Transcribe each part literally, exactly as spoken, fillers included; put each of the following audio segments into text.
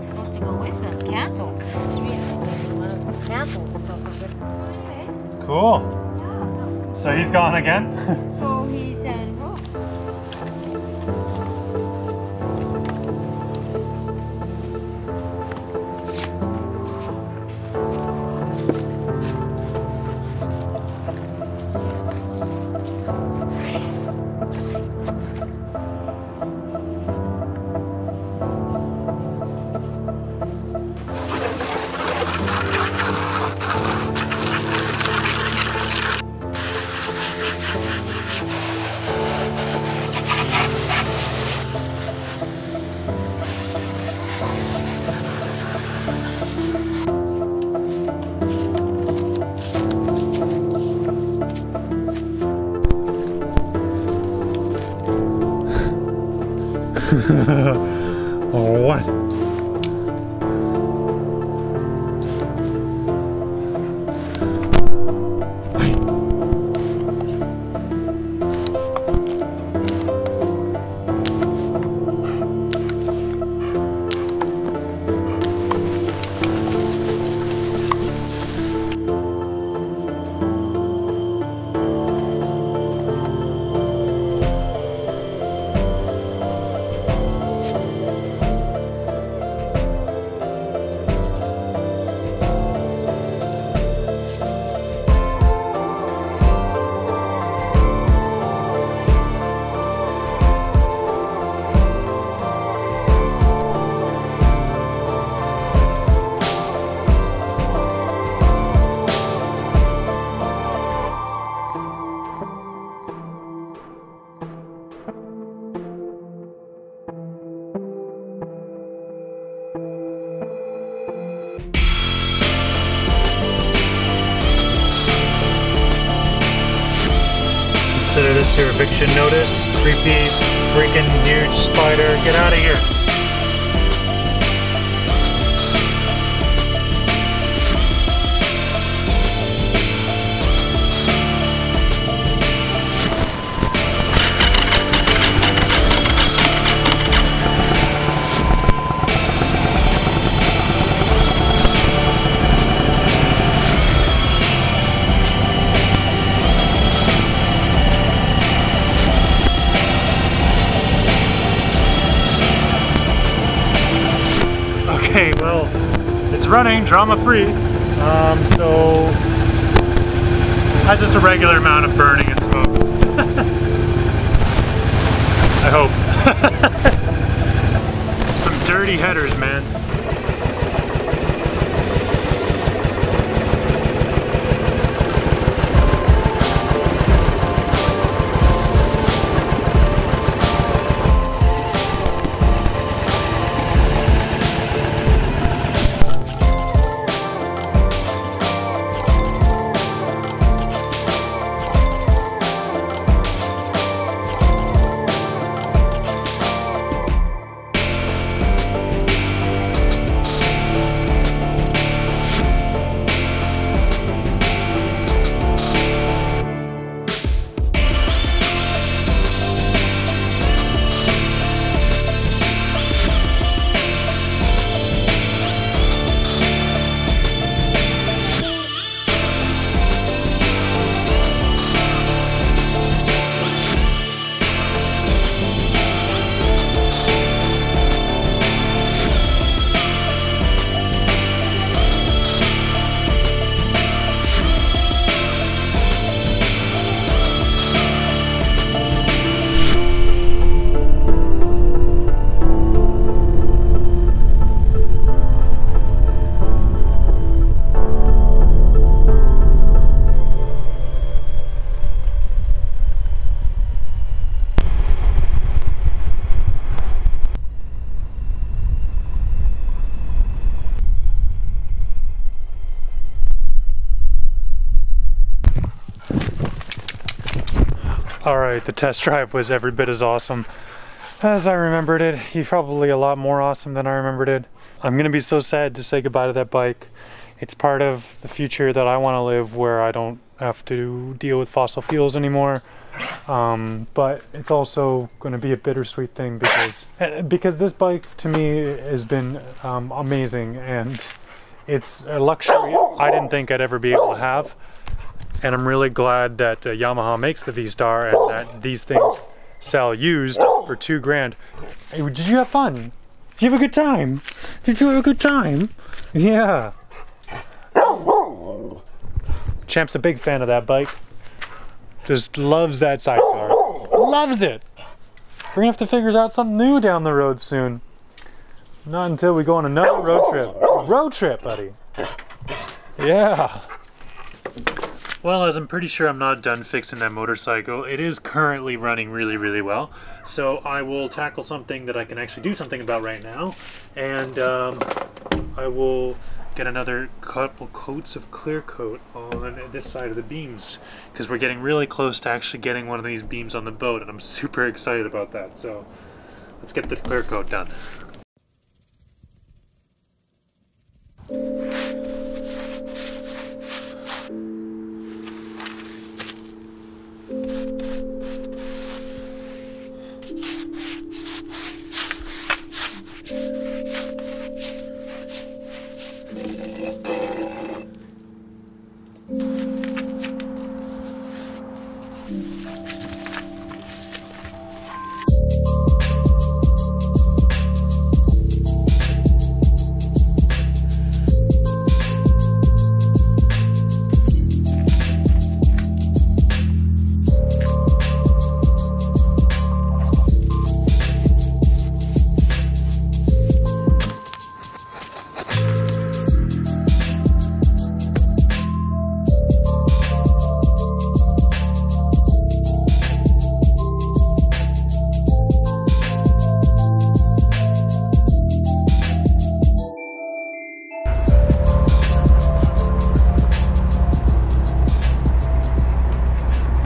is supposed to go with them. Cattle. There's three of them. Cattle. So forget. Cool. Yeah. So he's gone again? So he said, oh. Or what? Consider this your eviction notice. Creepy, freaking huge spider. Get out of here. Okay, well, it's running drama-free, um, so that's just a regular amount of burning and smoke. I hope. Some dirty headers, man. Alright, the test drive was every bit as awesome as I remembered it. He's probably a lot more awesome than I remembered it. I'm gonna be so sad to say goodbye to that bike. It's part of the future that I want to live, where I don't have to deal with fossil fuels anymore. Um, but it's also going to be a bittersweet thing because because this bike to me has been um, amazing, and it's a luxury I didn't think I'd ever be able to have. And I'm really glad that uh, Yamaha makes the V-Star and that these things sell used for two grand. Hey, did you have fun? Did you have a good time? Did you have a good time? Yeah. Champ's a big fan of that bike. Just loves that sidecar. Loves it! We're gonna have to figure out something new down the road soon. Not until we go on another road trip. Road trip, buddy. Yeah. Well, as I'm pretty sure I'm not done fixing that motorcycle, it is currently running really, really well. So I will tackle something that I can actually do something about right now. And um, I will get another couple coats of clear coat on this side of the beams, because we're getting really close to actually getting one of these beams on the boat, and I'm super excited about that. So let's get the clear coat done.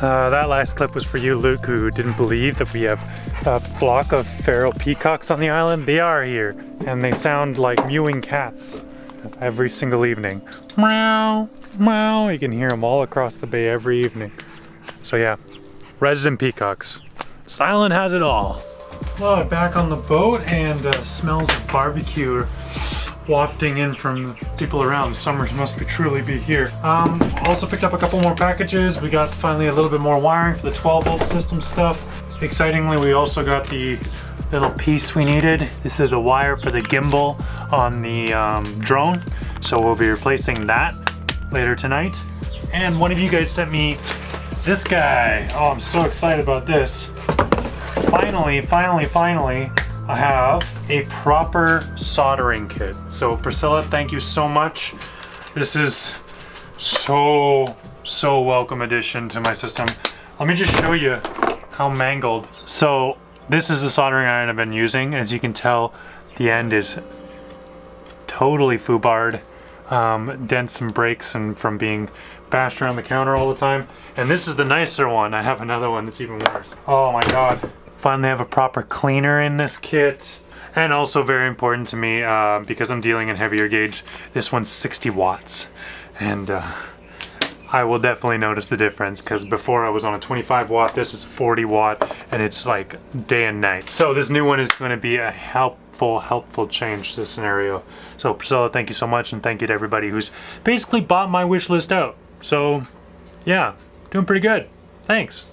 Uh, that last clip was for you, Luke, who didn't believe that we have a flock of feral peacocks on the island. They are here, and they sound like mewing cats every single evening. Meow, meow. You can hear them all across the bay every evening. So yeah, resident peacocks. This island has it all. Well, back on the boat, and uh, smells of barbecue wafting in from people around. Summer must be truly be here. Um, also picked up a couple more packages. We got finally a little bit more wiring for the twelve volt system stuff. Excitingly, we also got the little piece we needed. This is a wire for the gimbal on the um, drone. So we'll be replacing that later tonight. And one of you guys sent me this guy. Oh, I'm so excited about this. Finally, finally, finally. I have a proper soldering kit. So Priscilla, thank you so much. This is so, so welcome addition to my system. Let me just show you how mangled. So this is the soldering iron I've been using. As you can tell, the end is totally foobarred, um, dents and breaks and from being bashed around the counter all the time. And this is the nicer one. I have another one that's even worse. Oh my God. Finally have a proper cleaner in this kit. And also very important to me, uh, because I'm dealing in heavier gauge, this one's sixty watts. And uh, I will definitely notice the difference, because before I was on a twenty-five watt, this is forty watt, and it's like day and night. So this new one is gonna be a helpful, helpful change to the scenario. So Priscilla, thank you so much, and thank you to everybody who's basically bought my wish list out. So yeah, doing pretty good. Thanks.